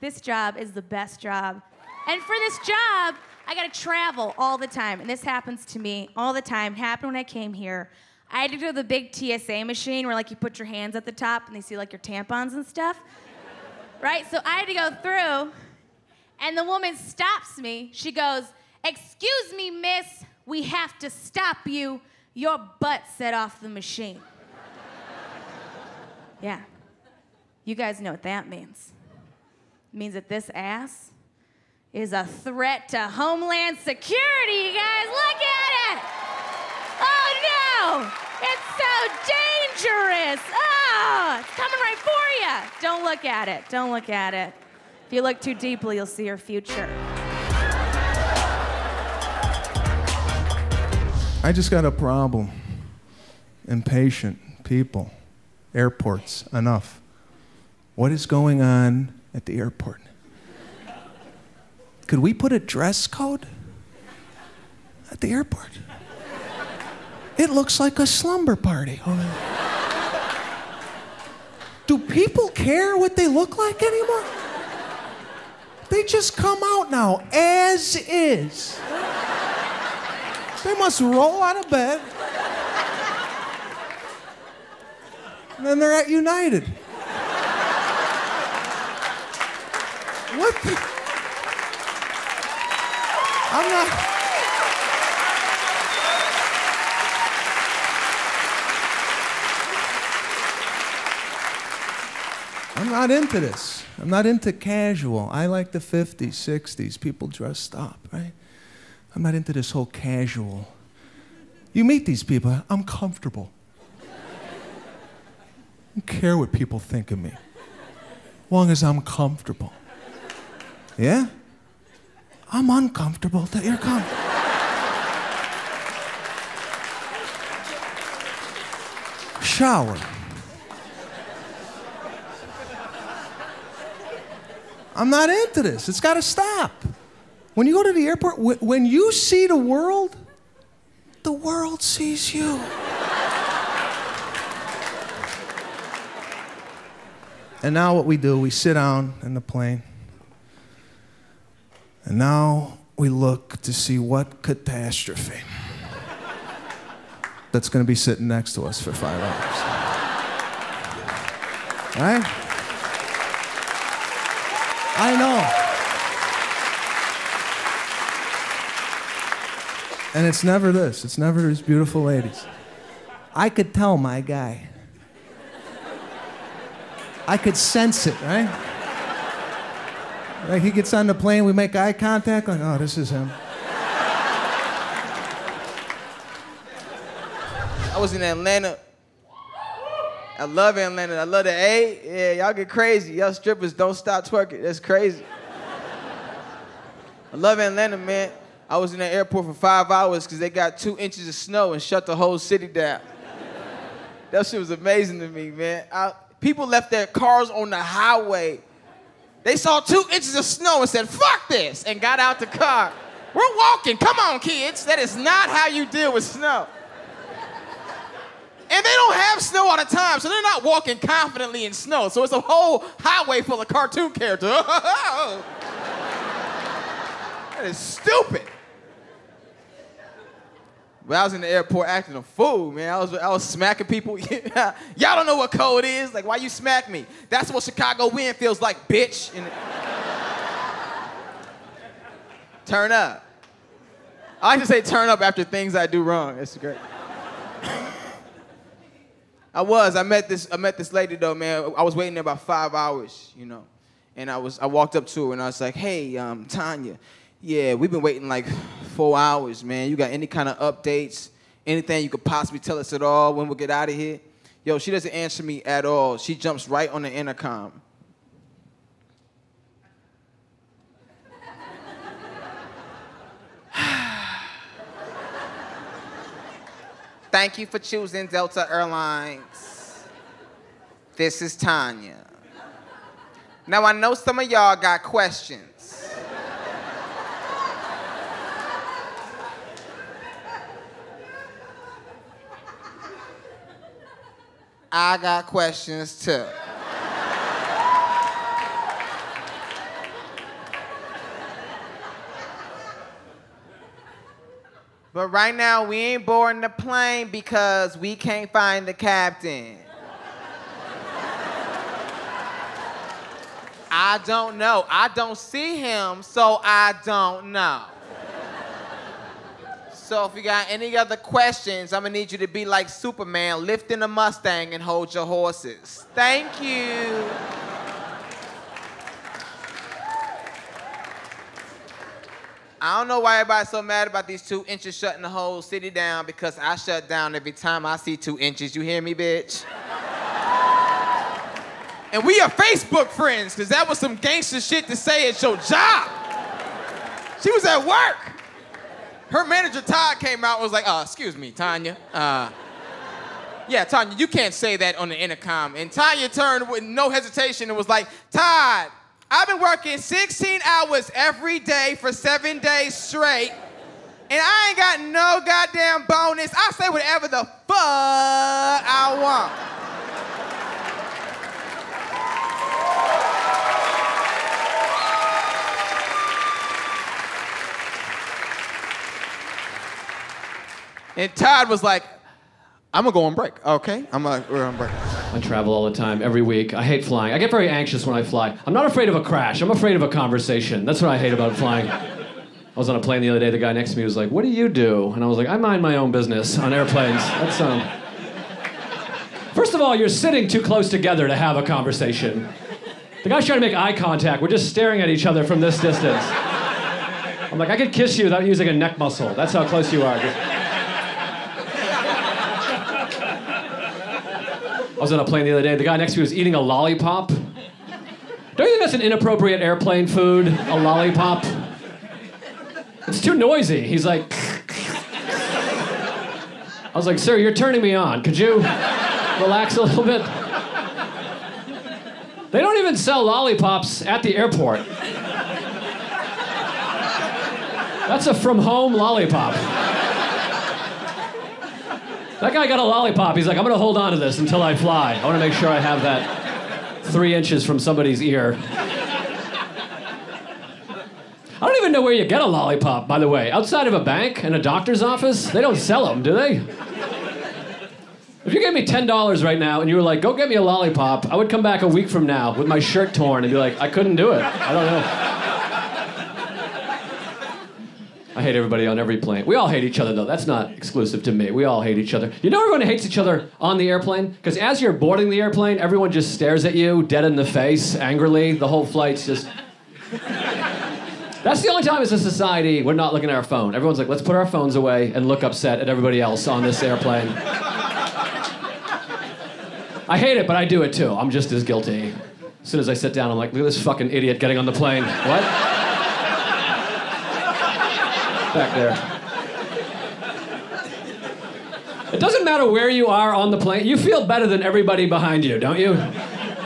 This job is the best job. And for this job, I gotta travel all the time. And this happens to me all the time. It happened when I came here. I had to go to the big TSA machine where like you put your hands at the top and they see like your tampons and stuff. Right? So I had to go through and the woman stops me. She goes, "Excuse me, miss, we have to stop you. Your butt set off the machine." Yeah. You guys know what that means. It means that this ass is a threat to Homeland Security, you guys. Look at it! Oh, no! It's so dangerous! Oh, it's coming right for you! Don't look at it. Don't look at it. If you look too deeply, you'll see your future. I just got a problem. Impatient people. Airports, enough. What is going on at the airport? Could we put a dress code at the airport? It looks like a slumber party. Do people care what they look like anymore? They just come out now as is. They must roll out of bed. And then they're at United. What the... I'm not... into this. I'm not into casual. I like the 50s, 60s. People dressed up, right? I'm not into this whole casual. You meet these people, I'm comfortable. I don't care what people think of me. As long as I'm comfortable. Yeah? I'm uncomfortable that you're comfortable. Shower. I'm not into this. It's got to stop. When you go to the airport, when you see the world sees you. And now what we do, we sit down in the plane. And now we look to see what catastrophe that's going to be sitting next to us for 5 hours. Right? I know. And it's never this. It's never these beautiful ladies. I could tell my guy. I could sense it, right? Like he gets on the plane, we make eye contact, like, oh, this is him. I was in Atlanta. I love Atlanta. I love the A. Yeah, y'all get crazy. Y'all strippers don't stop twerking. That's crazy. I love Atlanta, man. I was in the airport for 5 hours because they got 2 inches of snow and shut the whole city down. That shit was amazing to me, man. People left their cars on the highway. They saw 2 inches of snow and said, "Fuck this," and got out the car. We're walking, come on, kids. That is not how you deal with snow. And they don't have snow all the time, so they're not walking confidently in snow. So it's a whole highway full of cartoon characters. That is stupid. But I was in the airport acting a fool, man. I was smacking people. Y'all don't know what code is. Like, why you smack me? That's what Chicago wind feels like, bitch. And turn up. I like to say turn up after things I do wrong. That's great. I met this lady though, man. I was waiting there about 5 hours, you know. And I walked up to her and I was like, "Hey, Tanya. Yeah, we've been waiting like 4 hours, man. You got any kind of updates? Anything you could possibly tell us at all when we'll get out of here?" Yo, she doesn't answer me at all. She jumps right on the intercom. "Thank you for choosing Delta Airlines. This is Tanya. Now, I know some of y'all got questions. I got questions too. But right now, we ain't boarding the plane because we can't find the captain. I don't know. I don't see him, so I don't know. So if you got any other questions, I'm gonna need you to be like Superman, lift in a Mustang and hold your horses. Thank you. I don't know why everybody's so mad about these 2 inches shutting the whole city down, because I shut down every time I see 2 inches. You hear me, bitch? And we are Facebook friends, because that was some gangster shit to say at your job. She was at work. Her manager, Todd, came out and was like, excuse me, Tanya. Yeah, Tanya, you can't say that on the intercom. And Tanya turned with no hesitation and was like, Todd, I've been working 16 hours every day for 7 days straight, and I ain't got no goddamn bonus. I say whatever the fuck I want. And Todd was like, I'm gonna go on break, okay? We're on break. I travel all the time, every week. I hate flying. I get very anxious when I fly. I'm not afraid of a crash. I'm afraid of a conversation. That's what I hate about flying. I was on a plane the other day. The guy next to me was like, what do you do? And I was like, I mind my own business on airplanes. That's First of all, you're sitting too close together to have a conversation. The guy's trying to make eye contact. We're just staring at each other from this distance. I'm like, I could kiss you without using a neck muscle. That's how close you are. I was on a plane the other day. The guy next to me was eating a lollipop. Don't you think that's an inappropriate airplane food? A lollipop? It's too noisy. He's like... I was like, sir, you're turning me on. Could you relax a little bit? They don't even sell lollipops at the airport. That's a from-home lollipop. That guy got a lollipop. He's like, I'm gonna hold on to this until I fly. I wanna make sure I have that 3 inches from somebody's ear. I don't even know where you get a lollipop, by the way. Outside of a bank and a doctor's office, they don't sell them, do they? If you gave me $10 right now and you were like, go get me a lollipop, I would come back a week from now with my shirt torn and be like, I couldn't do it. I don't know. I hate everybody on every plane. We all hate each other, though. That's not exclusive to me. We all hate each other. You know everyone hates each other on the airplane? Because as you're boarding the airplane, everyone just stares at you, dead in the face, angrily. The whole flight's just... That's the only time as a society we're not looking at our phone. Everyone's like, let's put our phones away and look upset at everybody else on this airplane. I hate it, but I do it, too. I'm just as guilty. As soon as I sit down, I'm like, look at this fucking idiot getting on the plane. What? Back there. It doesn't matter where you are on the plane. You feel better than everybody behind you, don't you?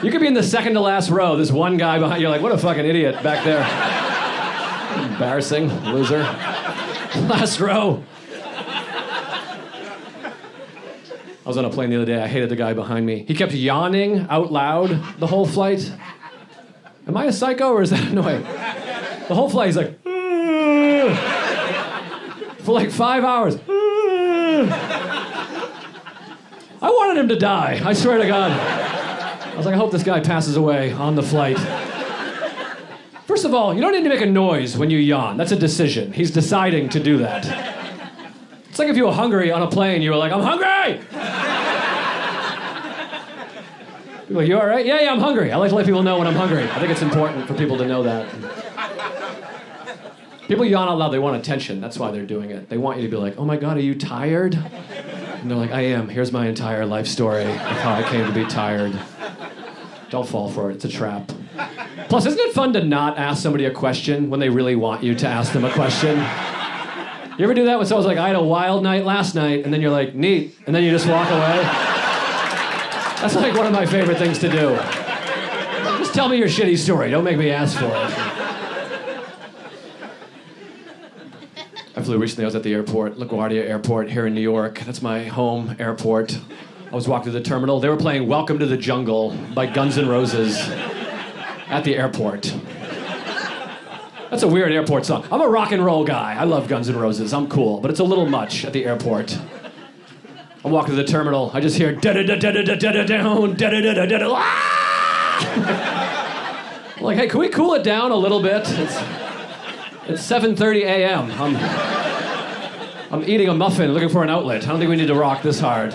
You could be in the second to last row. This one guy behind you, like, what a fucking idiot back there. Embarrassing, loser. Last row. I was on a plane the other day. I hated the guy behind me. He kept yawning out loud the whole flight. Am I a psycho or is that annoying? The whole flight, he's like, for like 5 hours. I wanted him to die, I swear to God. I was like, I hope this guy passes away on the flight. First of all, you don't need to make a noise when you yawn. That's a decision. He's deciding to do that. It's like if you were hungry on a plane, you were like, I'm hungry! People are like, you all right? Yeah, I'm hungry. I like to let people know when I'm hungry. I think it's important for people to know that. People yawn out loud, they want attention. That's why they're doing it. They want you to be like, oh my God, are you tired? And they're like, I am. Here's my entire life story of how I came to be tired. Don't fall for it. It's a trap. Plus, isn't it fun to not ask somebody a question when they really want you to ask them a question? You ever do that when someone's like, I had a wild night last night, and then you're like, neat, and then you just walk away? That's like one of my favorite things to do. Just tell me your shitty story. Don't make me ask for it. I flew recently. I was at the airport, LaGuardia Airport here in New York. That's my home airport. I was walking through the terminal. They were playing Welcome to the Jungle by Guns N' Roses at the airport. That's a weird airport song. I'm a rock and roll guy. I love Guns N' Roses. I'm cool, but it's a little much at the airport. I'm walking to the terminal. I just hear da-da-da-da-da-da-da-down, da-da-da-da-da-da. I'm like, hey, can we cool it down a little bit? It's 7:30 a.m. I'm eating a muffin looking for an outlet. I don't think we need to rock this hard.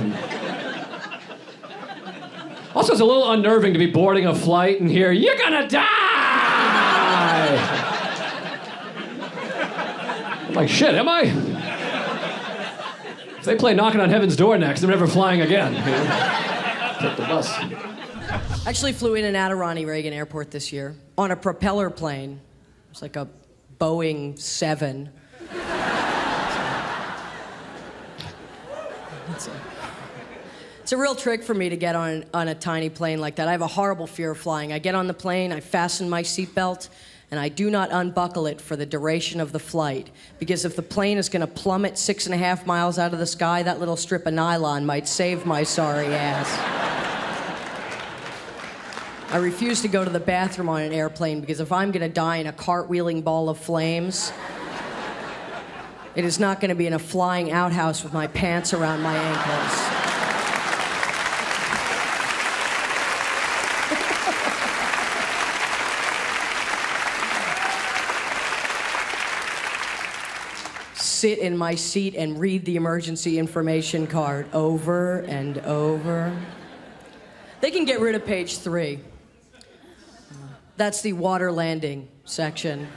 Also, it's a little unnerving to be boarding a flight and hear, "You're gonna die!" I'm like, shit, am I? If they play Knocking on Heaven's Door next, they're never flying again. Take the bus. Actually flew in and out of Ronnie Reagan Airport this year on a propeller plane. It was like a Boeing 7. It's a real trick for me to get on a tiny plane like that. I have a horrible fear of flying. I get on the plane, I fasten my seatbelt, and I do not unbuckle it for the duration of the flight. Because if the plane is going to plummet 6.5 miles out of the sky, that little strip of nylon might save my sorry ass. I refuse to go to the bathroom on an airplane because if I'm going to die in a cartwheeling ball of flames, it is not going to be in a flying outhouse with my pants around my ankles. Sit in my seat and read the emergency information card over and over. They can get rid of page 3. That's the water landing section.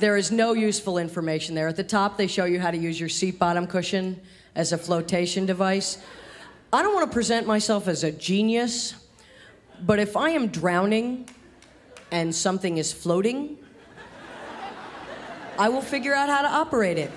There is no useful information there. At the top, they show you how to use your seat bottom cushion as a flotation device. I don't want to present myself as a genius, but if I am drowning and something is floating, I will figure out how to operate it.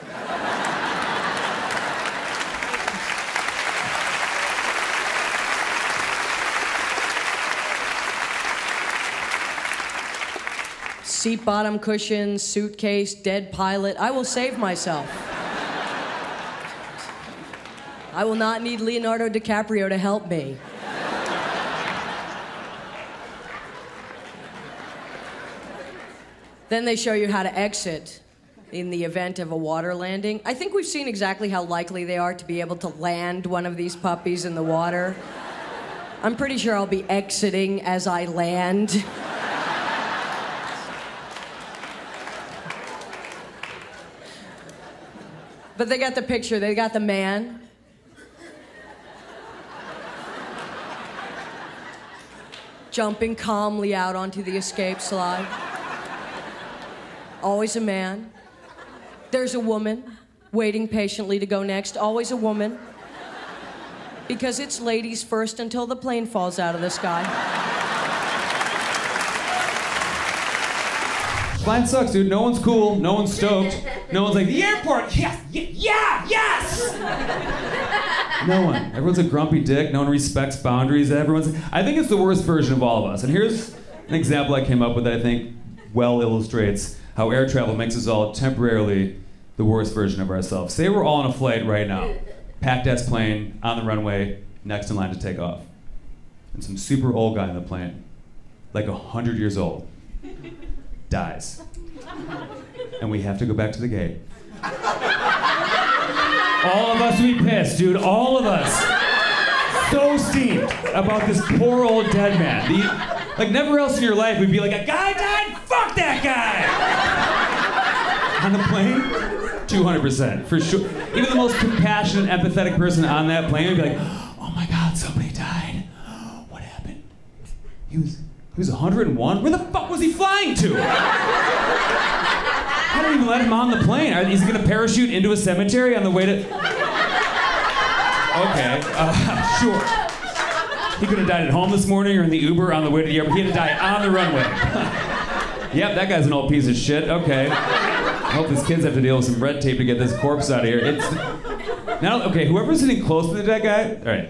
Seat bottom cushions, suitcase, dead pilot. I will save myself. I will not need Leonardo DiCaprio to help me. Then they show you how to exit in the event of a water landing. I think we've seen exactly how likely they are to be able to land one of these puppies in the water. I'm pretty sure I'll be exiting as I land. But they got the picture, they got the man. Jumping calmly out onto the escape slide. Always a man. There's a woman waiting patiently to go next. Always a woman. Because it's ladies first until the plane falls out of the sky. Flying sucks, dude. No one's cool. No one's stoked. No one's like, the airport! Yes! Yeah! Yes! No one. Everyone's a grumpy dick. No one respects boundaries. Everyone's... I think it's the worst version of all of us. And here's an example I came up with that I think well illustrates how air travel makes us all temporarily the worst version of ourselves. Say we're all on a flight right now, packed-ass plane, on the runway, next in line to take off. And some super old guy on the plane, like 100 years old, dies. And we have to go back to the gate. All of us would be pissed, dude, all of us. So steamed about this poor old dead man. Like never else in your life would be like, a guy died? Fuck that guy! On the plane? 200%, for sure. Even the most compassionate, empathetic person on that plane would be like, oh my God, somebody died. What happened? He was 101? Where the fuck was he flying to? I don't even let him on the plane. Is he gonna parachute into a cemetery on the way to... Okay, sure. He could have died at home this morning or in the Uber on the way to the airport. He had to die on the runway. Yep, that guy's an old piece of shit. Okay. I hope his kids have to deal with some red tape to get this corpse out of here. Now, okay, whoever's sitting close to the dead guy, all right.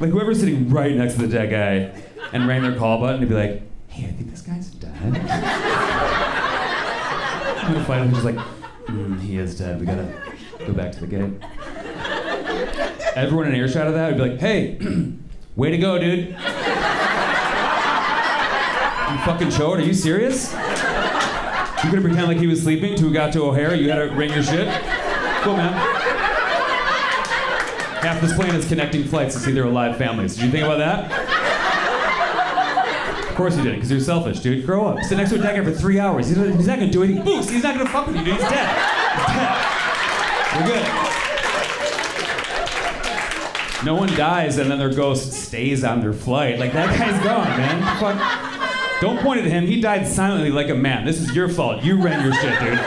Like whoever's sitting right next to the dead guy and rang their call button to be like, hey, I think this guy's dead. I'm gonna find him just like, he is dead. We gotta go back to the gate. Everyone in earshot of that would be like, hey, way to go, dude. You fucking showed? Are you serious? You could have pretended like he was sleeping till we got to O'Hare. You had to ring your shit. Cool, man. Half this plane is connecting flights to see their alive families. Did you think about that? Of course you didn't, because you're selfish, dude. Grow up. Sit next to a deck for 3 hours. He's not going to do anything. Boost. He's not going to fuck with you, dude. He's dead. We're good. No one dies and then their ghost stays on their flight. Like, that guy's gone, man. Fuck. Don't point at him. He died silently like a man. This is your fault. You ran your shit, dude.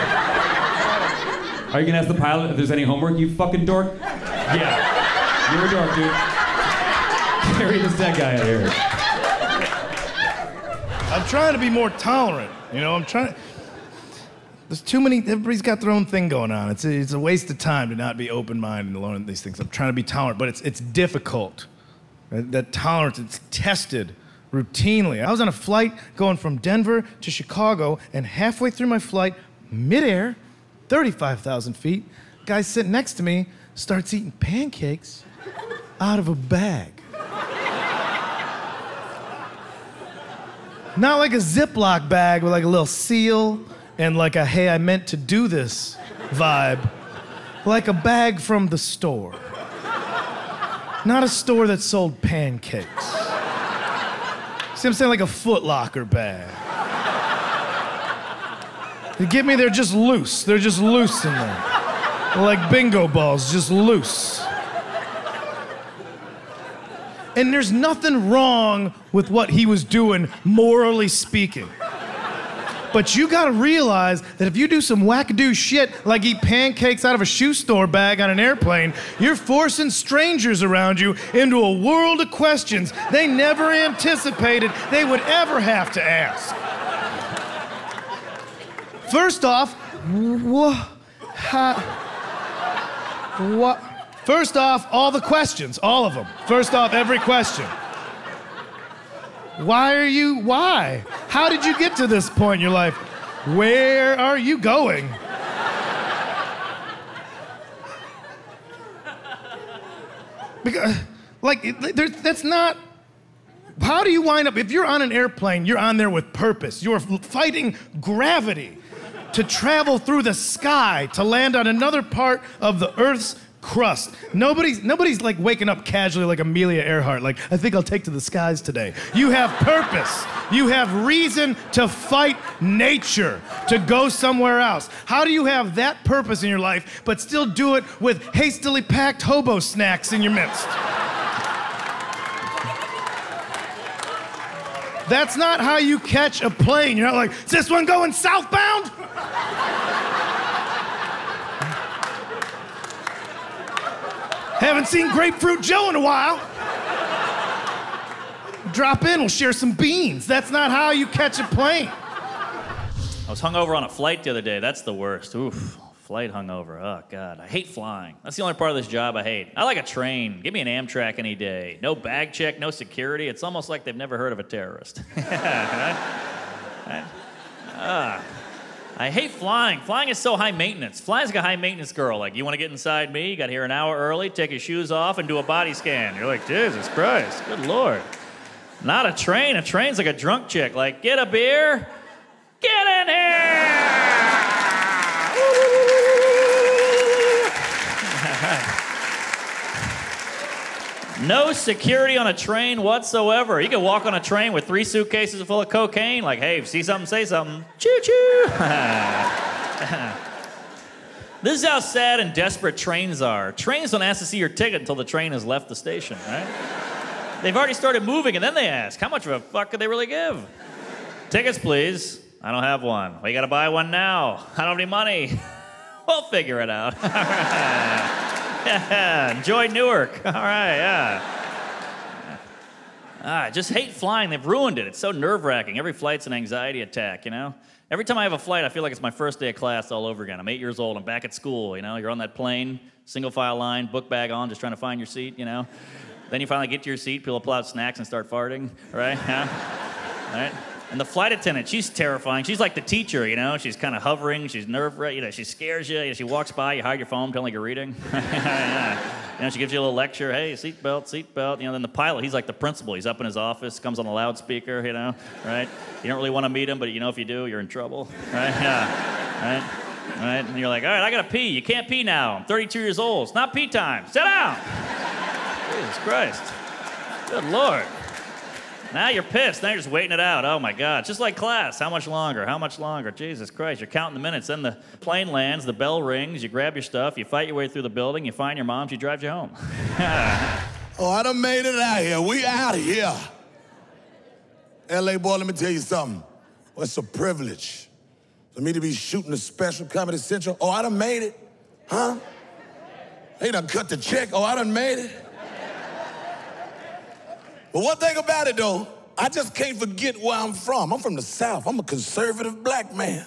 Are you gonna ask the pilot if there's any homework, you fucking dork? Yeah. You're a dork, dude. Carry this dead guy out of here. I'm trying to be more tolerant. You know, I'm trying. There's too many. Everybody's got their own thing going on. It's a waste of time to not be open-minded and learn these things. I'm trying to be tolerant, but it's difficult. That tolerance, it's tested. Routinely. I was on a flight going from Denver to Chicago, and halfway through my flight, midair, 35,000 feet, a guy sitting next to me starts eating pancakes out of a bag. Not like a Ziploc bag with like a little seal and like a hey, I meant to do this vibe. Like a bag from the store. Not a store that sold pancakes. See, I'm saying like a Foot Locker bag. They get me, they're just loose. They're just loose in there. Like bingo balls, just loose. And there's nothing wrong with what he was doing, morally speaking. But you gotta realize that if you do some wackadoo shit, like eat pancakes out of a shoe store bag on an airplane, you're forcing strangers around you into a world of questions they never anticipated they would ever have to ask. First off, what? First off, all the questions, all of them. First off, every question. Why? How did you get to this point in your life? Where are you going? Because, like, that's not... How do you wind up... If you're on an airplane, you're on there with purpose. You're fighting gravity to travel through the sky to land on another part of the Earth's crust. Nobody's like waking up casually like Amelia Earhart, like, I think I'll take to the skies today. You have purpose. You have reason to fight nature, to go somewhere else. How do you have that purpose in your life, but still do it with hastily packed hobo snacks in your midst? That's not how you catch a plane. You're not like, is this one going southbound? Haven't seen Grapefruit Joe in a while. Drop in, we'll share some beans. That's not how you catch a plane. I was hungover on a flight the other day. That's the worst. Oof, flight hungover. Oh, God. I hate flying. That's the only part of this job I hate. I like a train. Give me an Amtrak any day. No bag check, no security. It's almost like they've never heard of a terrorist. I hate flying. Flying is so high maintenance. Flying's like a high maintenance girl. Like, you want to get inside me? You got here an hour early, take your shoes off, and do a body scan. You're like, Jesus Christ, good Lord. Not a train. A train's like a drunk chick. Like, get a beer, get in here! No security on a train whatsoever. You can walk on a train with 3 suitcases full of cocaine. Like, hey, if you see something, say something. Choo-choo. This is how sad and desperate trains are. Trains don't ask to see your ticket until the train has left the station, right? They've already started moving, and then they ask, how much of a fuck could they really give? Tickets, please. I don't have one. Well, you gotta buy one now. I don't have any money. We'll figure it out. All right. Yeah, enjoy Newark. All right, yeah. I just hate flying. They've ruined it. It's so nerve-wracking. Every flight's an anxiety attack, you know? Every time I have a flight, I feel like it's my first day of class all over again. I'm 8 years old. I'm back at school, you know? You're on that plane, single file line, book bag on, just trying to find your seat, you know? Then you finally get to your seat, people pull out snacks and start farting, right? Yeah. All right? And the flight attendant, she's terrifying. She's like the teacher, you know. She's kind of hovering. She's nerve-wracking. You know, she scares you. You know, she walks by. You hide your phone, pretend like you're reading. You know, she gives you a little lecture. Hey, seatbelt, seatbelt. You know, then the pilot, he's like the principal. He's up in his office, comes on a loudspeaker, you know, right? You don't really want to meet him, but, you know, if you do, you're in trouble, right? Yeah, right? Right? And you're like, all right, I got to pee. You can't pee now. I'm 32 years old. It's not pee time. Sit down. Jesus Christ. Good Lord. Now you're pissed. Now you're just waiting it out. Oh, my God. Just like class. How much longer? How much longer? Jesus Christ. You're counting the minutes. Then the plane lands. The bell rings. You grab your stuff. You fight your way through the building. You find your mom. She drives you home. Oh, I done made it out here. We out of here. L.A. boy, let me tell you something. Well, it's a privilege for me to be shooting a special Comedy Central. Oh, I done made it. Huh? They done cut the check. Oh, I done made it. But one thing about it, though, I just can't forget where I'm from. I'm from the South. I'm a conservative black man.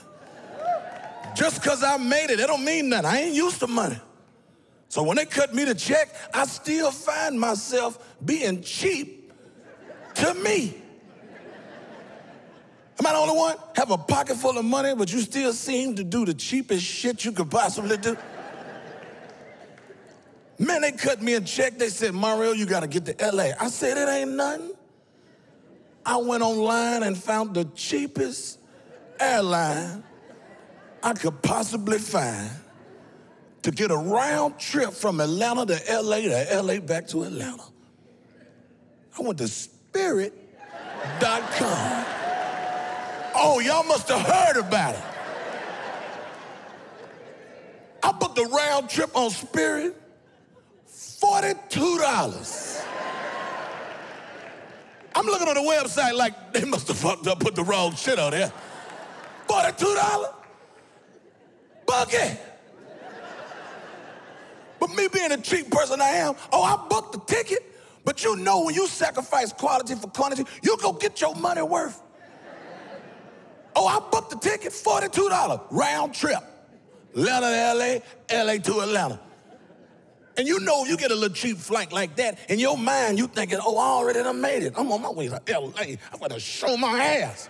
Just because I made it, that don't mean nothing. I ain't used to money. So when they cut me the check, I still find myself being cheap to me. Am I the only one? Have a pocket full of money, but you still seem to do the cheapest shit you could possibly do? Man, they cut me a check. They said, Mario, you got to get to L.A. I said, it ain't nothing. I went online and found the cheapest airline I could possibly find to get a round trip from Atlanta to L.A. to L.A. back to Atlanta. I went to Spirit.com. Oh, y'all must have heard about it. I booked a round trip on Spirit. $42. I'm looking on the website like they must have fucked up, put the wrong shit on there. $42? Book it. But me being the cheap person I am, oh, I booked the ticket. But you know when you sacrifice quality for quantity, you go get your money worth. Oh, I booked the ticket, $42, round trip. Atlanta to LA, LA to Atlanta. And you know you get a little cheap flight like that, in your mind you thinking, oh, I already done made it. I'm on my way to L.A. I'm going to show my ass.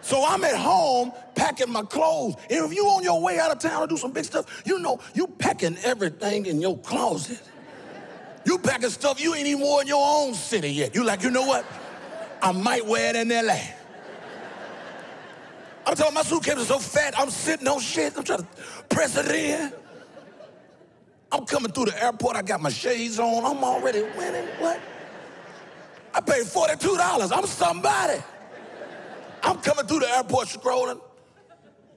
So I'm at home packing my clothes. And if you on your way out of town to do some big stuff, you know you packing everything in your closet. You packing stuff you ain't even wore in your own city yet. You like, you know what? I might wear it in L.A. I'm talking, my suitcase is so fat, I'm sitting on shit. I'm trying to press it in. I'm coming through the airport, I got my shades on, I'm already winning, what? I paid $42, I'm somebody. I'm coming through the airport scrolling.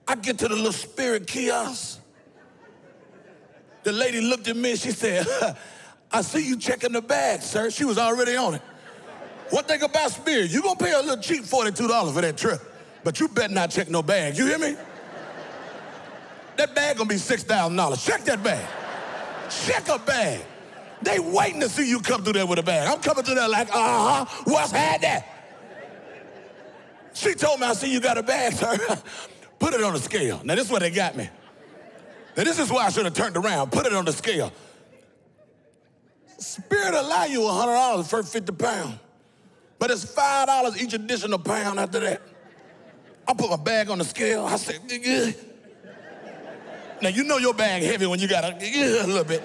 I get to the little Spirit kiosk. The lady looked at me and she said, I see you checking the bag, sir. She was already on it. One thing about Spirit, you gonna pay a little cheap $42 for that trip, but you better not check no bag, you hear me? That bag gonna be $6,000, check that bag. Check a bag. They waiting to see you come through there with a bag. I'm coming through there like, what's had that? She told me, I see you got a bag, sir. Put it on the scale. Now, this is where they got me. Now, this is why I should have turned around. Put it on the scale. Spirit allow you $100 for 50 pounds, but it's $5 each additional pound after that. I put my bag on the scale. I said, yeah. Now, you know your bag heavy when you got a little bit.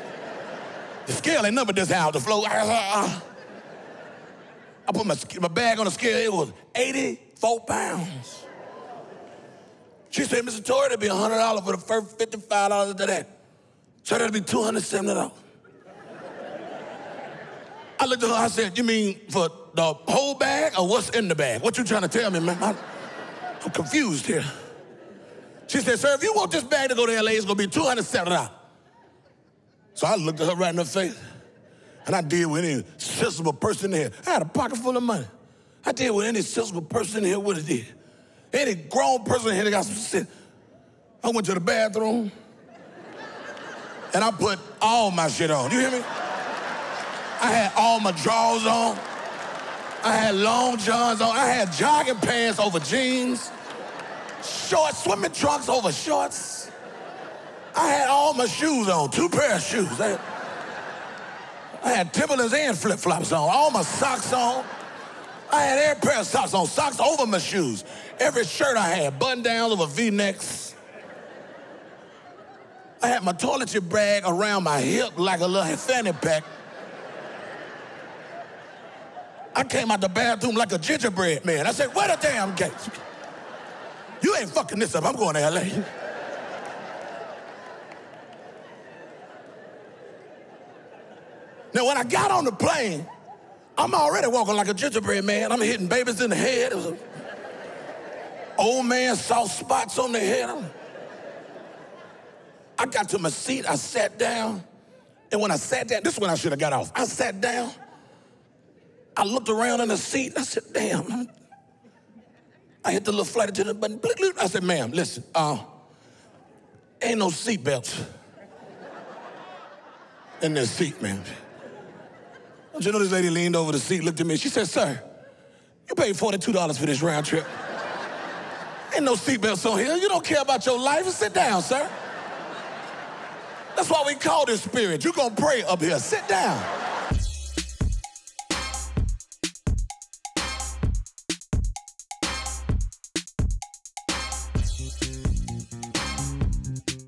The scale ain't number this how the flow. I put my bag on the scale. It was 84 pounds. She said, Mr. Torrey, it'll be $100 for the first $55 after that. So that'll be $270. I looked at her, I said, you mean for the whole bag or what's in the bag? What you trying to tell me, man? I'm confused here. She said, sir, if you want this bag to go to LA, it's gonna be $270. So I looked at her right in her face, and I did with any sensible person in here. I had a pocket full of money. I did with any sensible person in here would have did. Any grown person in here that got some sense. I went to the bathroom, and I put all my shit on. You hear me? I had all my drawers on. I had long johns on. I had jogging pants over jeans. Shorts, swimming trunks over shorts. I had all my shoes on, two pairs of shoes. I had Timberlands and flip-flops on, all my socks on. I had every pair of socks on, socks over my shoes. Every shirt I had, button-downs over V-necks. I had my toiletry bag around my hip like a little fanny pack. I came out the bathroom like a gingerbread man. I said, where the damn gates? You ain't fucking this up, I'm going to L.A. Now, when I got on the plane, I'm already walking like a gingerbread man. I'm hitting babies in the head. Old man saw spots on their head. I got to my seat, I sat down, and when I sat down, this is when I should have got off. I sat down, I looked around in the seat, I said, damn. I hit the little flight attendant button, bleep, bleep. I said, ma'am, listen, ain't no seat belts in this seat, ma'am. Don't you know this lady leaned over the seat, looked at me, she said, sir, you paid $42 for this round trip. Ain't no seat belts on here, you don't care about your life, sit down, sir. That's why we call this Spirit. You're gonna pray up here. Sit down.